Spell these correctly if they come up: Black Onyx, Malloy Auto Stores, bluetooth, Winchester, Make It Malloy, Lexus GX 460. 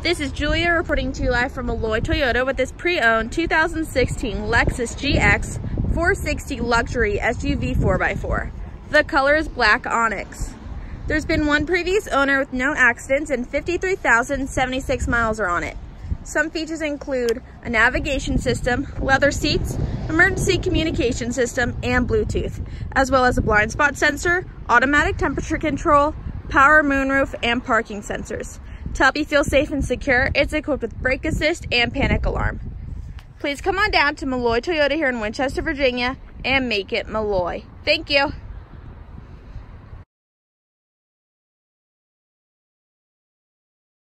This is Julia reporting to you live from Malloy Toyota with this pre-owned 2016 Lexus GX 460 luxury SUV 4x4. The color is black onyx. There's been one previous owner with known accidents and 53,076 miles are on it. Some features include a navigation system, leather seats, emergency communication system, and Bluetooth, as well as a blind spot sensor, automatic temperature control, power moonroof, and parking sensors. To help you feel safe and secure, it's equipped with brake assist and panic alarm. Please come on down to Malloy Toyota here in Winchester, Virginia, and make it Malloy. Thank you.